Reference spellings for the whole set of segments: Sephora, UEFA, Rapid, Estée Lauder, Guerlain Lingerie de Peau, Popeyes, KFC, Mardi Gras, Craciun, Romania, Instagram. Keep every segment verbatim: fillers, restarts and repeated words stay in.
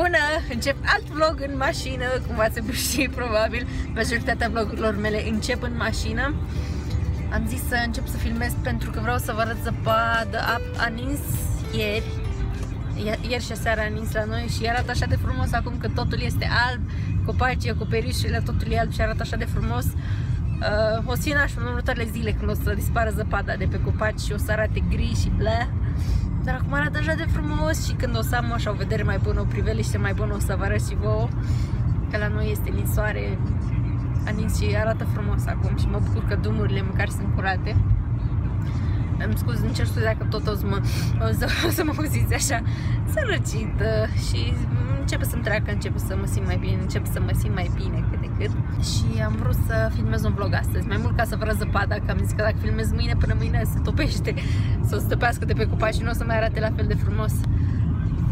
Bună! Încep alt vlog în mașină, cum v-ați obișnuit probabil. Majoritatea vlogurilor mele încep în mașină. Am zis să încep să filmez pentru că vreau să vă arăt zăpadă. A, a nins ieri. Ieri și seara a nins la noi și arată așa de frumos acum că totul este alb. Copacii, acoperișurile, totul e alb și arată așa de frumos. Uh, o să fie nașpa în următoarele zile când o să dispară zăpada de pe copaci și o să arate gri și blă. Dar acum arată așa de frumos și când o să am așa o vedere mai bună, o priveliște mai bună, o să vă arăt și vouă. Că la noi este ninsoare, a nins și arată frumos acum și mă bucur că drumurile măcar sunt curate. Îmi scuz, îmi cer scuze dacă tot o să mă, o să, o să mă auziți așa sărăcită și începe să-mi treacă, începe să mă simt mai bine, încep să mă simt mai bine cât de cât. Și am vrut să filmez un vlog astăzi, mai mult ca să vă zăpada, că am zis că dacă filmez mâine până mâine se topește, să o stăpească de pe copaci și nu o să mai arate la fel de frumos.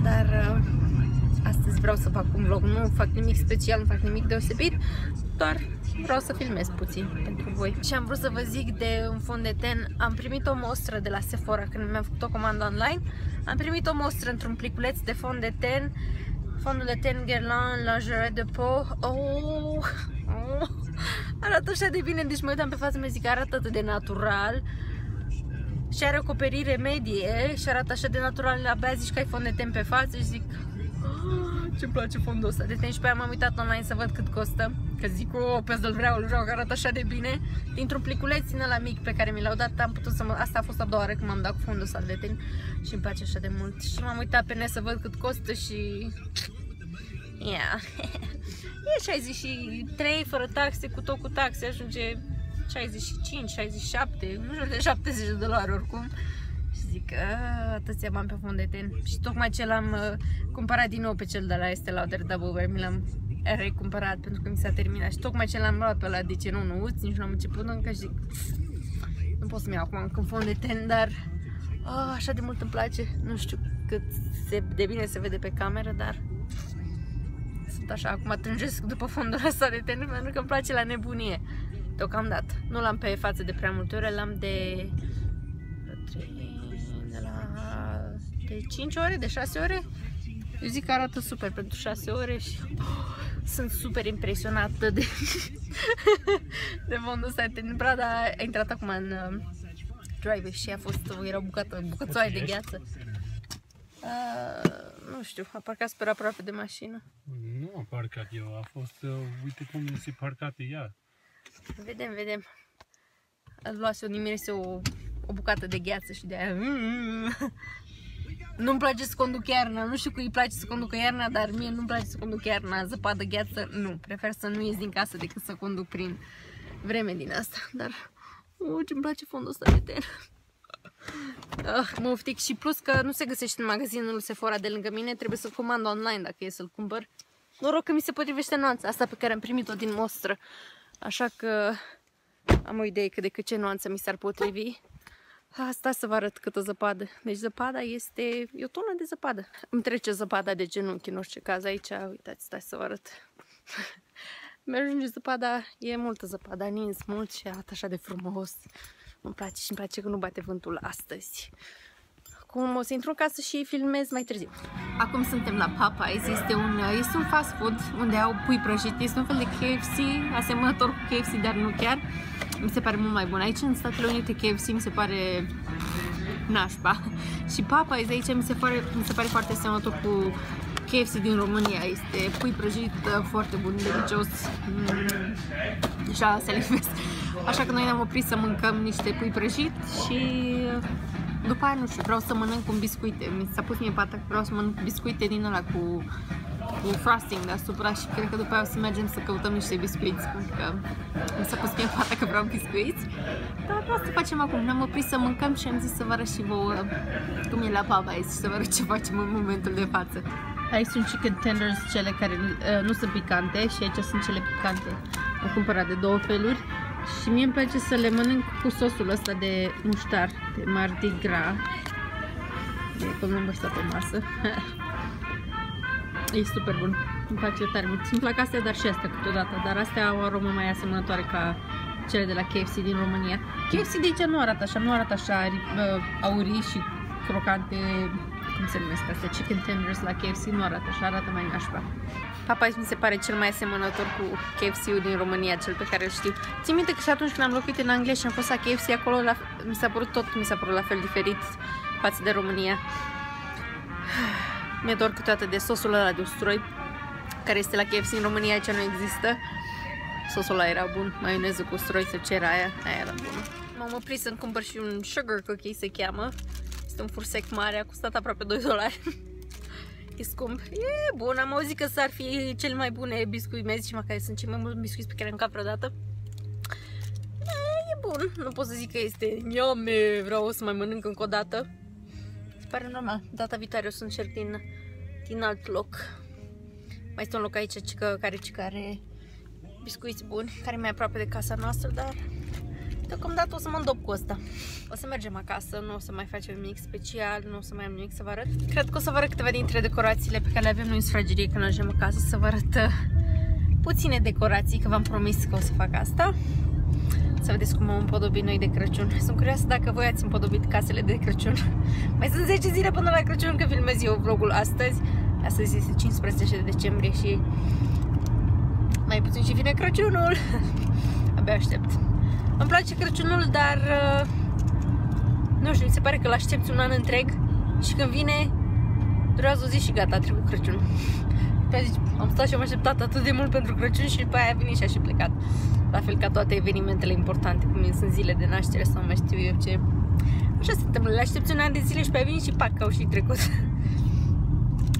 Dar astăzi vreau să fac un vlog, nu fac nimic special, nu fac nimic deosebit, doar vreau să filmez puțin pentru voi. Și am vrut să vă zic de un fond de ten. Am primit o mostră de la Sephora când mi-am făcut o comandă online. Am primit o mostră într-un pliculeț de fond de ten. Fondul de ten Guerlain Lingerie de Peau. Oh, oh, arată așa de bine, deci mă uitam pe față, mi zic că arată atât de natural. Și are o acoperire medie și arată așa de natural, abia zici că ai fond de ten pe față și zic ce-mi place fondul ăsta de ten. Și pe aia m-am uitat online să văd cât costă, că zic, o, pe asta îl vreau, îl vreau, că arată așa de bine. Dintr-un pliculeț din ăla mic pe care mi l-au dat, am putut să mă... Asta a fost a doua oară când m-am dat cu fondul ăsta de ten și îmi place așa de mult. Și m-am uitat pe net să văd cât costă și... Yeah. E șaizeci și trei fără taxe, cu tot cu taxe, ajunge șaizeci și cinci, șaizeci și șapte, în jur de șaptezeci de dolari oricum. Și zic, atâția bani pe fond de ten. Și tocmai ce l-am uh, cumpărat din nou pe cel de la Estée Lauder, double, mi l-am recumpărat pentru că mi s-a terminat. Și tocmai ce l-am luat pe la de ce nu, nu uți, nici nu am început încă și zic, nu pot să-mi iau acum încă fond de ten, dar oh, așa de mult îmi place. Nu știu cât se, de bine se vede pe cameră, dar sunt așa, acum trângesc după fondul ăsta de ten pentru că îmi place la nebunie. Deocamdată. Nu l-am pe față de prea multe ore, l-am de... de cinci ore, de șase ore. Eu zic că arată super pentru șase ore și oh, sunt super impresionată de de fondul ăsta. Brada a intrat acum în uh, drive și a fost era o bucată, bucățoaie de gheață. Uh, nu știu, a parcat super aproape de mașină. Nu a parcat eu, a fost, uh, uite cum se parcate ea. Vedem, vedem. Îl luase, o nimerese o, o bucată de gheață și de aia... Nu-mi place să conduc iarna, nu știu că îi place să conduc iarna, dar mie nu-mi place să conduc iarna, zăpadă, gheață, nu. Prefer să nu ies din casă decât să conduc prin vreme din asta, dar... Oh, ce-mi place fondul ăsta de ten. Ah, mă oftic și plus că nu se găsește în magazinul Sephora de lângă mine, trebuie să-l comand online dacă e să-l cumpăr. Noroc că mi se potrivește nuanța asta pe care am primit-o din mostră, așa că am o idee cât de cât ce nuanță mi s-ar potrivi. Asta să vă arăt câtă zăpadă. Deci zăpada este... e o tonă de zăpadă. Îmi trece zăpada de genunchi în orice caz. Aici, uitați, stai să vă arăt. Mi-ajunge zăpada, e multă zăpadă, a nins mult și arată așa de frumos. Îmi place și îmi place că nu bate vântul astăzi. Acum o să intru în casă și filmez mai târziu. Acum suntem la Popeyes. Este un, este un fast food unde au pui prăjit. Este un fel de K F C, asemănător cu K F C, dar nu chiar. Mi se pare mult mai bun. Aici, în Statele Unite, K F C mi se pare nașpa. Și Popeyes aici mi se pare, mi se pare foarte asemănător cu K F C din România. Este pui prăjit foarte bun, delicios. Deja salivesc. Așa că noi ne-am oprit să mâncăm niște pui prăjit și după aia, nu știu, vreau să mănânc un biscuite. Mi s-a pus mie pata că vreau să mănânc biscuite din ăla cu, cu frosting deasupra și cred că după aia o să mergem să căutăm niște biscuiți, pentru că mi s-a pus mie pata că vreau biscuiți. Dar asta facem acum. Ne-am oprit să mâncăm și am zis să vă arăt și vouă cum e la Popeyes și să vă arăt ce facem în momentul de față. Aici sunt chicken tenders, cele care uh, nu sunt picante, și aici sunt cele picante. Am cumpărat de două feluri. Și mie îmi place să le mănânc cu sosul ăsta de muștar, de Mardi Gras. Că nu-mi băștea pe masă. E super bun. Îmi place tare mult. Îmi plac astea, dar și astea câteodată. Dar astea au o aromă mai asemănătoare ca cele de la K F C din România. K F C de aici nu arată așa, nu arată așa aurii și crocante cum se numesc astea, chicken tenders la K F C, nu arată așa, arată mai nașpa. Popeyes mi se pare cel mai asemănător cu K F C-ul din România, cel pe care îl știu. Țin minte că și atunci când am locuit în Anglia și am fost la K F C, acolo la, mi s-a părut tot, mi s-a părut la fel diferit față de România. Mi-e dor câteodată de sosul ăla de usturoi, care este la K F C în România, aici nu există. Sosul ăla era bun, maionezul cu usturoi, să cera aia, aia era bună. M-am oprit să-mi cumpăr și un sugar cookie, se cheamă. Este un fursec mare, a costat aproape doi dolari. E scump. E bun, am auzit că s-ar fi cele mai bune biscuiți mezi și măcar sunt cei mai mulți biscuiți pe care am mâncat vreodată. E, e bun, nu pot să zic că este miame, vreau să mai mănânc încă o dată. Se pare normal, data viitoare o să încerc din, din alt loc. Mai este un loc aici cică, care cică are biscuiți buni, care e mai aproape de casa noastră, dar deocamdată o să mă îndop cu asta. O să mergem acasă, nu o să mai facem nimic special, nu o să mai am nimic să vă arăt. Cred că o să vă arăt câteva dintre decorațiile pe care le avem noi în sufragerie când ajungem acasă, să vă arăt puține decorații, că v-am promis că o să fac asta. Să vedeți cum am împodobit noi de Crăciun. Sunt curioasă dacă voi ați împodobit casele de Crăciun. Mai sunt zece zile până la Crăciun, că filmez eu vlogul astăzi. Astăzi este cincisprezece decembrie și mai puțin și vine Crăciunul. Abia aștept. Îmi place Crăciunul, dar nu știu, mi se pare că l-aștepți un an întreg și când vine, durează o zi și gata, a trecut Crăciun. Am stat și am așteptat atât de mult pentru Crăciun și după aia a venit și a și plecat. La fel ca toate evenimentele importante, cum sunt zile de naștere sau mai știu eu ce. Așa se întâmplă, le aștepți un an de zile și pe aia vin și pac, au și trecut.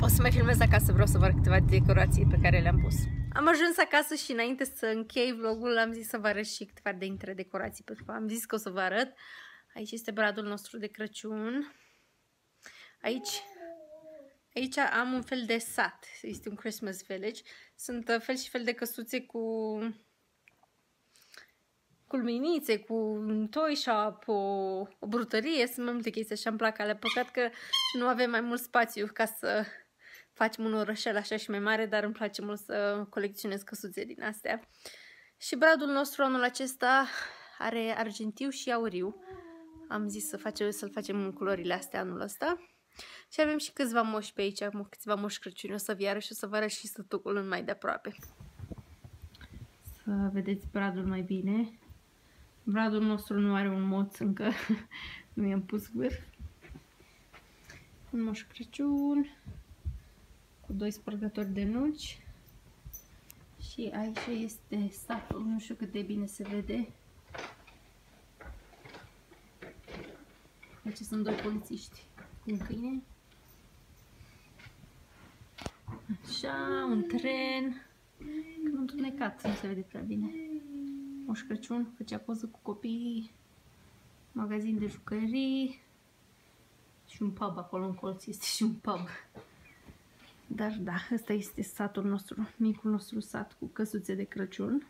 O să mai filmez acasă, vreau să vă arăt câteva decorații pe care le-am pus. Am ajuns acasă și înainte să închei vlogul am zis să vă arăt și câteva dintre decorații, pentru că am zis că o să vă arăt. Aici este bradul nostru de Crăciun. Aici, aici am un fel de sat, este un Christmas village. Sunt fel și fel de căsuțe cu cu luminițe, cu un toy shop, o, o brutărie, sunt mai multe chestii așa, îmi plac alea. Păcat că nu avem mai mult spațiu ca să facem un orășel așa și mai mare, dar îmi place mult să colecționez căsuțe din astea. Și bradul nostru anul acesta are argintiu și auriu. Am zis să facem, să-l facem în culorile astea anul ăsta. Și avem și câțiva moși pe aici, acum câțiva moși Crăciun, o să viară și o să vă arăt și stătucul în mai de aproape. Să vedeți bradul mai bine. Bradul nostru nu are un moț încă, nu i-am pus vârf. Un moș Crăciun cu doi spărgători de nuci. Și aici este satul, nu știu cât de bine se vede. Aici sunt doi polițiști cu un câine. Așa, un tren. Cam întunecat, nu se vede prea bine. Moș Crăciun făcea poză cu copiii, magazin de jucării și un pub acolo în colț, este și un pub. Dar da, ăsta este satul nostru, micul nostru sat cu căsuțe de Crăciun.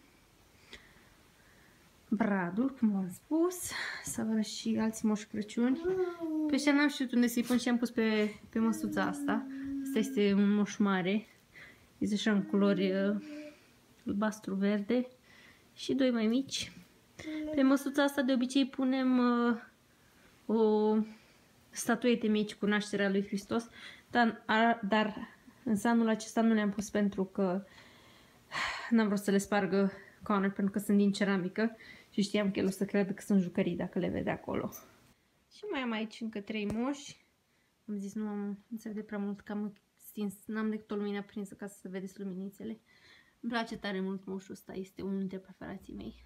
Bradul, cum v-am spus, să vă arăt și alți moși Crăciuni. Pe ăștia n-am știut unde să-i pun și am pus pe, pe măsuța asta. Asta este un moș mare, este așa în culori albastru-verde. Și doi mai mici. Pe măsuța asta de obicei punem uh, o statuete mici cu nașterea lui Hristos, dar, a, dar în anul acesta nu le-am pus pentru că n-am vrut să le spargă Connor, pentru că sunt din ceramică și știam că el o să creadă că sunt jucării dacă le vede acolo. Și mai am aici încă trei moși. Am zis, nu am înțeles de prea mult că am stins, n-am decât o lumină prinsă ca să vedeți luminițele. Îmi place tare mult moșul ăsta, este unul dintre preferații mei.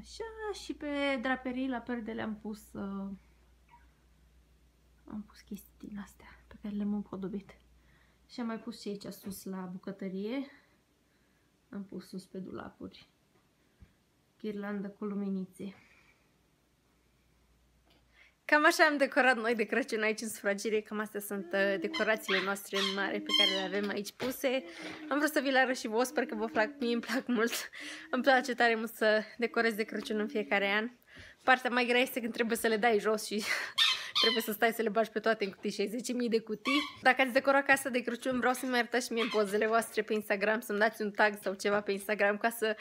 Așa, și pe draperii, la perdele am pus uh, am pus chestii din astea pe care le-am împodobit. Și am mai pus și aici sus la bucătărie. Am pus sus pe dulapuri ghirlandă cu luminițe. Cam așa am decorat noi de Crăciun aici în sufragerie, cam astea sunt decorațiile noastre mari pe care le avem aici puse. Am vrut să vi le arăt și vouă, sper că vă plac, mie îmi plac mult. Îmi place tare mult să decorez de Crăciun în fiecare an. Partea mai grea este când trebuie să le dai jos și trebuie să stai să le bagi pe toate în cutii, zece mii de cutii. Dacă ați decorat casa de Crăciun, vreau să-mi arătați și mie pozele voastre pe Instagram, să-mi dați un tag sau ceva pe Instagram ca să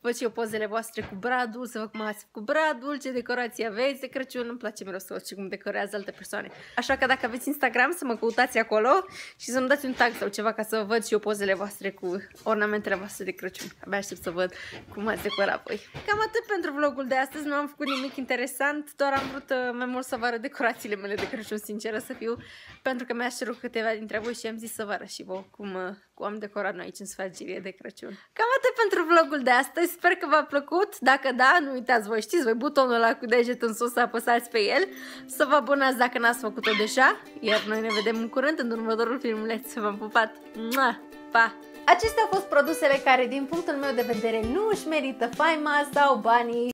văd și eu pozele voastre cu bradul, să vă cum ați făcut bradul, ce decorații aveți de Crăciun. Îmi place mereu să văd și cum decorează alte persoane. Așa că dacă aveți Instagram, să mă căutați acolo și să-mi dați un tag sau ceva ca să văd și eu pozele voastre cu ornamentele voastre de Crăciun. Abia aștept să văd cum ați decorat voi. Cam atât pentru vlogul de astăzi, nu am făcut nimic interesant, doar am vrut mai mult să vă arăt decorațiile mele de Crăciun, sinceră să fiu, pentru că mi-aș cerut câteva dintre voi și am zis să vă arăt și vouă cum, cum am decorat noi aici în sfârșitul de Crăciun. Cam atât pentru vlogul de astăzi, sper că v-a plăcut, dacă da, nu uitați, voi știți, voi butonul ăla cu degetul în sus să apăsați pe el, să vă abonați dacă n-ați făcut-o deja, iar noi ne vedem în curând în următorul filmuleț, v-am pupat, mua, pa! Acestea au fost produsele care, din punctul meu de vedere, nu își merită faima sau banii.